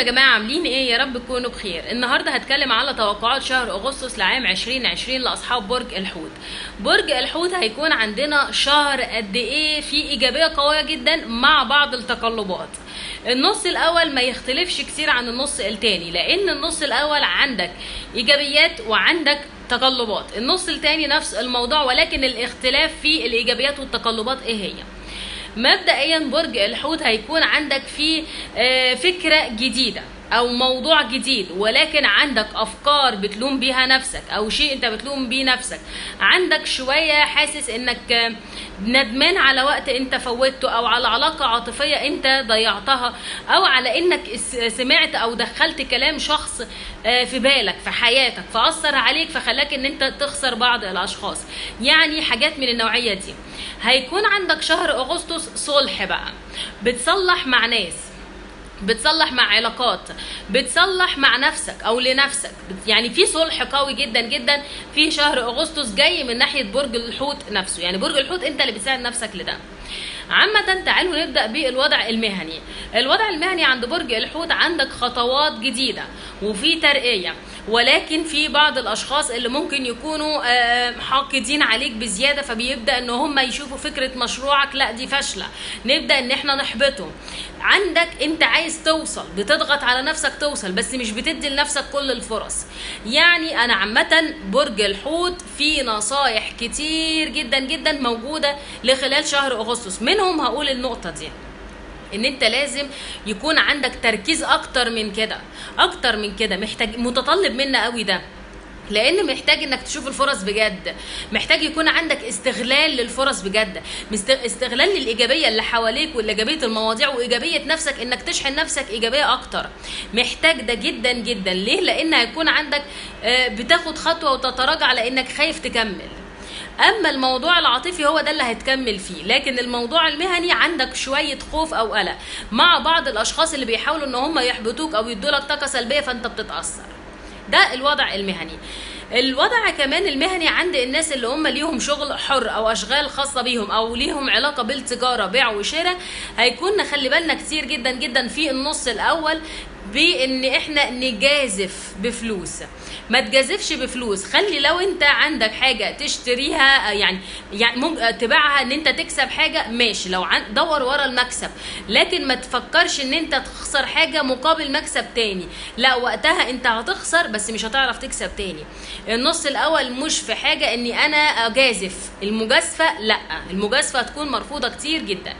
يا جماعه عاملين ايه؟ يا رب تكونوا بخير. النهارده هتكلم على توقعات شهر اغسطس لعام 2020 لاصحاب برج الحوت. برج الحوت هيكون عندنا شهر قد ايه فيه ايجابيه قويه جدا مع بعض التقلبات. النص الاول ما يختلفش كتير عن النص الثاني، لان النص الاول عندك ايجابيات وعندك تقلبات. النص الثاني نفس الموضوع، ولكن الاختلاف في الايجابيات والتقلبات ايه هي. مبدئيا برج الحوت هيكون عندك فيه فكرة جديدة او موضوع جديد، ولكن عندك افكار بتلوم بيها نفسك او شيء انت بتلوم بيه نفسك. عندك شوية حاسس انك ندمان على وقت انت فوتته، او على علاقة عاطفية انت ضيعتها، او على انك سمعت او دخلت كلام شخص في بالك في حياتك فأثر عليك فخلاك ان انت تخسر بعض الاشخاص، يعني حاجات من النوعية دي. هيكون عندك شهر اغسطس صلح بقى، بتصلح مع ناس، بتصلح مع علاقات، بتصلح مع نفسك او لنفسك، يعني في صلح قوي جدا جدا في شهر اغسطس جاي من ناحيه برج الحوت نفسه. يعني برج الحوت انت اللي بتساعد نفسك لده. عامه تعالوا نبدا بالوضع المهني. الوضع المهني عند برج الحوت عندك خطوات جديده وفي ترقيه، ولكن في بعض الاشخاص اللي ممكن يكونوا حاقدين عليك بزياده، فبيبدا ان هم يشوفوا فكره مشروعك لا دي فاشله، نبدا ان احنا نحبطه. عندك انت عايز توصل، بتضغط على نفسك توصل، بس مش بتدي لنفسك كل الفرص. يعني انا عامه برج الحوت في نصايح كتير جدا جدا موجوده لخلال شهر اغسطس، منهم هقول النقطه دي، ان انت لازم يكون عندك تركيز اكتر من كده، محتاج متطلب منا قوي ده، لان محتاج انك تشوف الفرص بجد، محتاج يكون عندك استغلال للفرص بجد، استغلال للايجابيه اللي حواليك والايجابيه المواضيع وايجابيه نفسك، انك تشحن نفسك ايجابيه اكتر. محتاج ده جدا جدا. ليه؟ لان هيكون عندك بتاخد خطوه وتتراجع لانك خايف تكمل. اما الموضوع العاطفي هو ده اللي هتكمل فيه، لكن الموضوع المهني عندك شويه خوف او قلق مع بعض الاشخاص اللي بيحاولوا ان هم يحبطوك او يدوا لك طاقه سلبيه فانت بتتاثر. ده الوضع المهني. الوضع كمان المهني عند الناس اللي هم ليهم شغل حر او اشغال خاصه بيهم او ليهم علاقه بالتجاره بيع وشراء، هيكون نخلي بالنا كتير جدا جدا في النص الاول بان احنا نجازف بفلوس. ما تجازفش بفلوس، خلي لو انت عندك حاجه تشتريها يعني ممكن تبيعها ان انت تكسب حاجه ماشي، لو دور ورا المكسب، لكن ما تفكرش ان انت تخسر حاجه مقابل مكسب تاني، لا وقتها انت هتخسر بس مش هتعرف تكسب تاني. النص الاول مش في حاجه اني انا اجازف، المجازفه لا، المجازفه هتكون مرفوضه كتير جدا.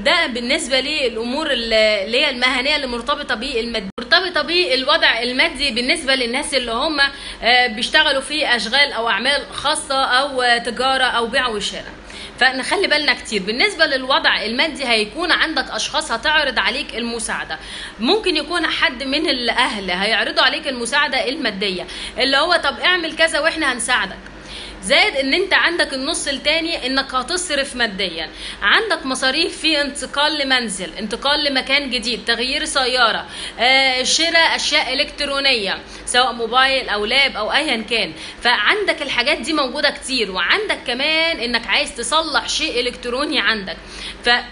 ده بالنسبه للامور اللي هي المهنيه اللي مرتبطه بالمادي. مرتبطه بالوضع المادي بالنسبه للناس اللي هم بيشتغلوا في اشغال او اعمال خاصه او تجاره او بيع وشراء، فنخلي بالنا كتير. بالنسبه للوضع المادي هيكون عندك اشخاص هتعرض عليك المساعده، ممكن يكون حد من الاهل هيعرضوا عليك المساعده الماديه اللي هو طب اعمل كذا واحنا هنساعدك. زائد ان انت عندك النص الثاني انك هتصرف ماديا، عندك مصاريف في انتقال لمنزل، انتقال لمكان جديد، تغيير سياره، شراء اشياء الكترونيه سواء موبايل او لاب او ايا كان، فعندك الحاجات دي موجوده كتير. وعندك كمان انك عايز تصلح شيء الكتروني عندك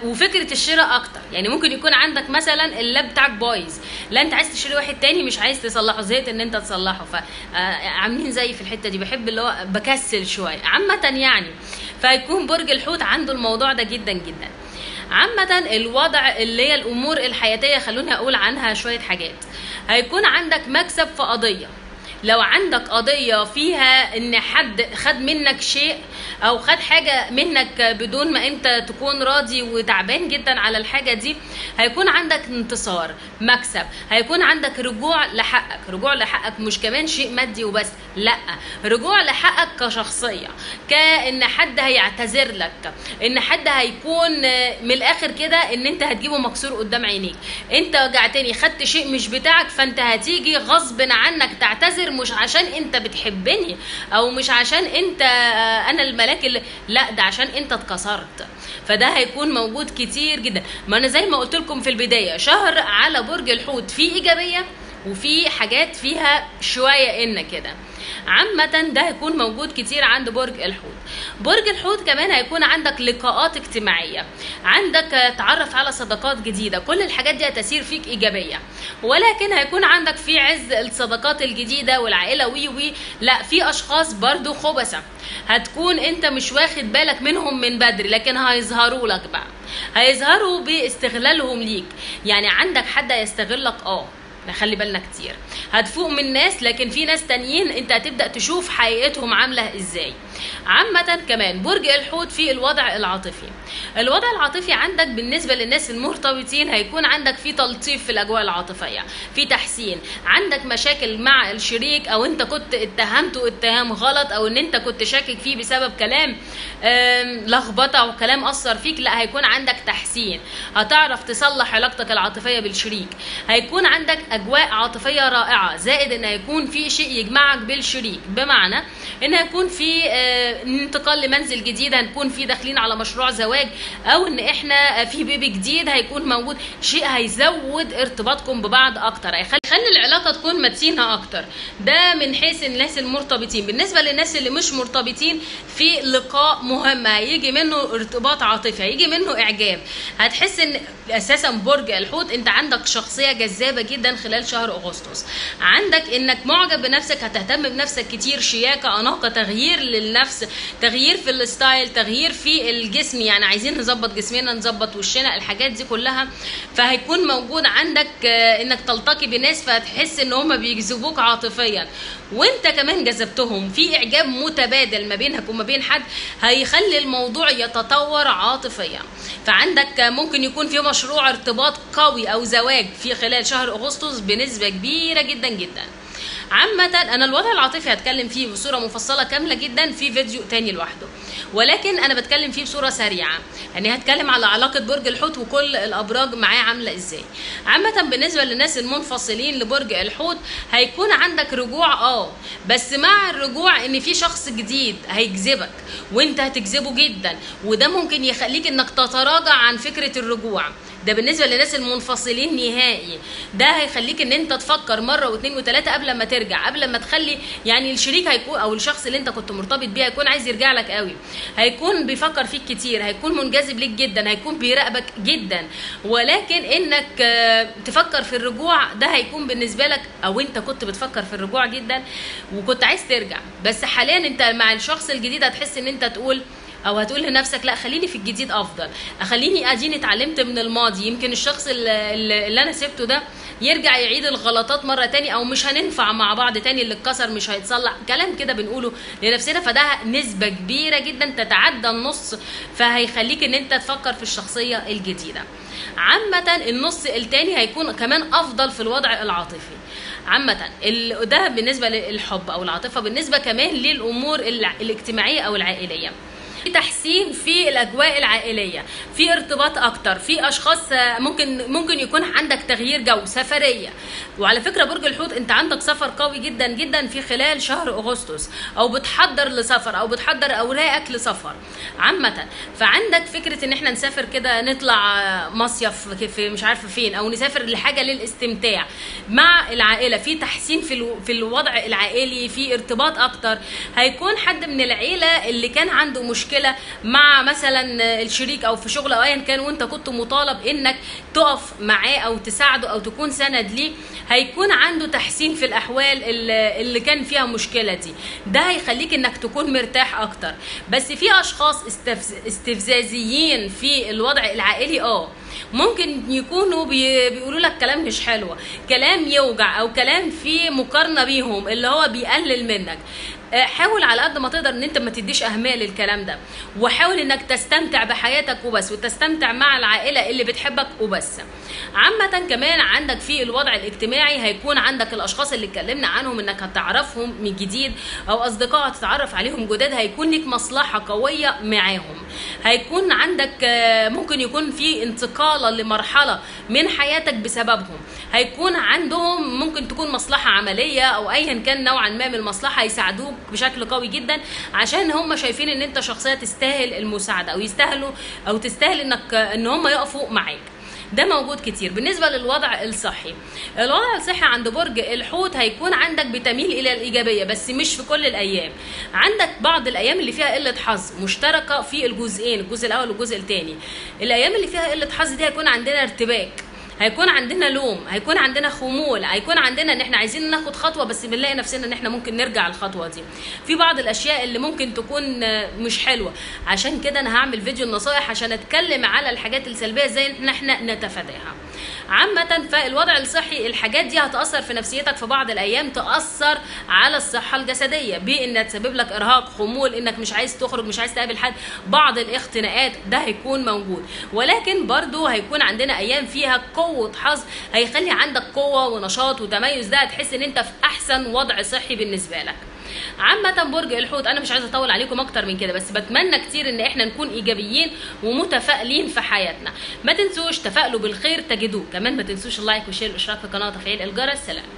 وفكره الشراء اكتر، يعني ممكن يكون عندك مثلا اللاب بتاعك بايظ، لا انت عايز تشتري واحد تاني مش عايز تصلحه، زهقت ان انت تصلحه، فعاملين زي في الحته دي بحب اللي هو بكسل شويه عامه يعني. فيكون برج الحوت عنده الموضوع ده جدا جدا. عامه الوضع اللي هي الامور الحياتيه خلوني اقول عنها شويه حاجات. هيكون عندك مكسب في قضيه، لو عندك قضيه فيها ان حد خد منك شيء او خد حاجه منك بدون ما انت تكون راضي وتعبان جدا على الحاجه دي، هيكون عندك انتصار مكسب، هيكون عندك رجوع لحقك. مش كمان شيء مادي وبس، لا رجوع لحقك كشخصيه، كان حد هيعتذر لك، ان حد هيكون من الاخر كده ان انت هتجيبه مكسور قدام عينيك، انت وجعتني خدت شيء مش بتاعك، فانت هتيجي غصب عنك تعتذر، مش عشان انت بتحبني او مش عشان انت انا الملاك اللي لا، ده عشان انت اتكسرت. فده هيكون موجود كتير جدا. ما انا زي ما قلت لكم في البدايه، شهر على برج الحوت فيه ايجابيه وفي حاجات فيها شويه ان كده. عامه ده هيكون موجود كتير عند برج الحوت. برج الحوت كمان هيكون عندك لقاءات اجتماعيه، عندك تعرف على صداقات جديده، كل الحاجات دي هتسير فيك ايجابيه، ولكن هيكون عندك في عز الصداقات الجديده والعائله وي لا في اشخاص برضو خبثه هتكون انت مش واخد بالك منهم من بدري، لكن هيظهروا لك بقى، هيظهروا باستغلالهم ليك. يعني عندك حد هيستغلك، خلي بالنا كتير، هتفوق من ناس، لكن في ناس تانيين انت هتبدأ تشوف حقيقتهم عاملة ازاي. عامة كمان برج الحوت في الوضع العاطفي، الوضع العاطفي عندك بالنسبة للناس المرتبطين هيكون عندك في تلطيف في الاجواء العاطفية، في تحسين. عندك مشاكل مع الشريك، او انت كنت اتهمته اتهام غلط، او ان انت كنت شاكك فيه بسبب كلام لخبطة او كلام اثر فيك، لا هيكون عندك تحسين، هتعرف تصلح علاقتك العاطفية بالشريك. هيكون عندك اجواء عاطفيه رائعه، زائد ان هيكون في شيء يجمعك بالشريك، بمعنى ان هيكون في انتقال لمنزل جديد، هنكون في داخلين على مشروع زواج، او ان احنا في بيبي جديد هيكون موجود، شيء هيزود ارتباطكم ببعض اكتر، هيخلي العلاقه تكون متينه اكتر. ده من حيث الناس المرتبطين. بالنسبه للناس اللي مش مرتبطين، في لقاء مهم هيجي منه ارتباط عاطفي، هيجي منه اعجاب، هتحس ان اساسا برج الحوت انت عندك شخصيه جذابه جدا خلال شهر اغسطس. عندك انك معجب بنفسك، هتهتم بنفسك كتير، شياكه، اناقه، تغيير للنفس، تغيير في الستايل، تغيير في الجسم، يعني عايزين نظبط جسمنا، نظبط وشنا، الحاجات دي كلها. فهيكون موجود عندك انك تلتقي بناس، فهتحس ان هم بيجذبوك عاطفيا، وانت كمان جذبتهم، في اعجاب متبادل ما بينك وما بين حد، هيخلي الموضوع يتطور عاطفيا. فعندك ممكن يكون في مشروع ارتباط قوي او زواج في خلال شهر اغسطس بنسبة كبيرة جدا جدا. عامة انا الوضع العاطفي هتكلم فيه بصورة مفصلة كاملة جدا في فيديو تاني لوحده، ولكن انا بتكلم فيه بصورة سريعة، يعني هتكلم على علاقة برج الحوت وكل الابراج معاه عاملة ازاي. عامة بالنسبة للناس المنفصلين لبرج الحوت، هيكون عندك رجوع، بس مع الرجوع ان في شخص جديد هيجذبك وانت هتجذبه جدا، وده ممكن يخليك انك تتراجع عن فكرة الرجوع. ده بالنسبة للناس المنفصلين نهائي، ده هيخليك ان انت تفكر مرة واثنين وثلاثة قبل ما ترجع، قبل ما تخلي يعني الشريك هيكون او الشخص اللي انت كنت مرتبط بيه هيكون عايز يرجع لك قوي، هيكون بيفكر فيك كتير، هيكون منجذب ليك جدا، هيكون بيراقبك جدا، ولكن انك تفكر في الرجوع ده هيكون بالنسبة لك، او انت كنت بتفكر في الرجوع جدا وكنت عايز ترجع، بس حاليا انت مع الشخص الجديد هتحس ان انت تقول او هتقول لنفسك لا خليني في الجديد افضل، اخليني اديني اتعلمت من الماضي، يمكن الشخص اللي انا سبته ده يرجع يعيد الغلطات مره تاني، او مش هننفع مع بعض تاني، اللي اتكسر مش هيتصلح، كلام كده بنقوله لنفسنا. فده نسبه كبيره جدا تتعدى النص، فهيخليك ان انت تفكر في الشخصيه الجديده. عامه النص التاني هيكون كمان افضل في الوضع العاطفي. عامه ده بالنسبه للحب او العاطفه. بالنسبه كمان للامور الاجتماعيه او العائليه، في تحسين في الاجواء العائليه، في ارتباط اكتر، في اشخاص ممكن يكون عندك تغيير جو، سفريه. وعلى فكره برج الحوت انت عندك سفر قوي جدا جدا في خلال شهر اغسطس، او بتحضر لسفر، او بتحضر اوراقك لسفر. عامه فعندك فكره ان احنا نسافر كده، نطلع مصيف في مش عارفه فين، او نسافر لحاجه للاستمتاع مع العائله، في تحسين في الوضع العائلي، في ارتباط اكتر. هيكون حد من العيله اللي كان عنده مشكلة مع مثلا الشريك او في شغل او ايا كان، وانت كنت مطالب انك تقف معاه او تساعده او تكون سند ليه، هيكون عنده تحسين في الاحوال اللي كان فيها مشكلة دي. ده هيخليك انك تكون مرتاح اكتر. بس في اشخاص استفزازيين في الوضع العائلي، ممكن يكونوا بيقولوا لك كلام مش حلو، كلام يوجع، او كلام فيه مقارنة بيهم اللي هو بيقلل منك. حاول على قد ما تقدر ان انت ما تديش اهميه للكلام ده، وحاول انك تستمتع بحياتك وبس، وتستمتع مع العائله اللي بتحبك وبس. عامه كمان عندك في الوضع الاجتماعي، هيكون عندك الاشخاص اللي اتكلمنا عنهم انك هتعرفهم من جديد، او اصدقاء هتتعرف عليهم جداد، هيكون لك مصلحه قويه معاهم. هيكون عندك ممكن يكون في انتقاله لمرحله من حياتك بسببهم، هيكون عندهم ممكن تكون مصلحه عمليه او ايا كان نوعا ما من المصلحه، هيساعدوك بشكل قوي جدا، عشان هم شايفين ان انت شخصيه تستاهل المساعده، او تستاهل انك ان هم يقفوا معاك. ده موجود كتير. بالنسبه للوضع الصحي، الوضع الصحي عند برج الحوت هيكون عندك بتميل الى الايجابيه بس مش في كل الايام، عندك بعض الايام اللي فيها قله حظ مشتركه في الجزئين، الجزء الاول والجزء الثاني. الايام اللي فيها قله حظ دي هيكون عندنا ارتباك، هيكون عندنا لوم، هيكون عندنا خمول، هيكون عندنا ان احنا عايزين ناخد خطوه بس بنلاقي نفسنا ان احنا ممكن نرجع الخطوه دي. في بعض الاشياء اللي ممكن تكون مش حلوه، عشان كده انا هعمل فيديو النصائح عشان اتكلم على الحاجات السلبيه ازاي ان احنا نتفاداها. عامه فالوضع الصحي الحاجات دي هتاثر في نفسيتك في بعض الايام، تاثر على الصحه الجسديه بانها تسبب لك ارهاق، خمول، انك مش عايز تخرج، مش عايز تقابل حد، بعض الاختناقات، ده هيكون موجود. ولكن برده هيكون عندنا ايام فيها قوة حظ هيخلي عندك قوة ونشاط وتميز، ده هتحس ان انت في احسن وضع صحي بالنسبة لك. عامة برج الحوت انا مش عايزة اطول عليكم اكتر من كده، بس بتمنى كتير ان احنا نكون ايجابيين ومتفائلين في حياتنا. ما تنسوش تفائلوا بالخير تجدوه، كمان ما تنسوش اللايك والشير والاشتراك في القناة وتفعيل الجرس. سلام.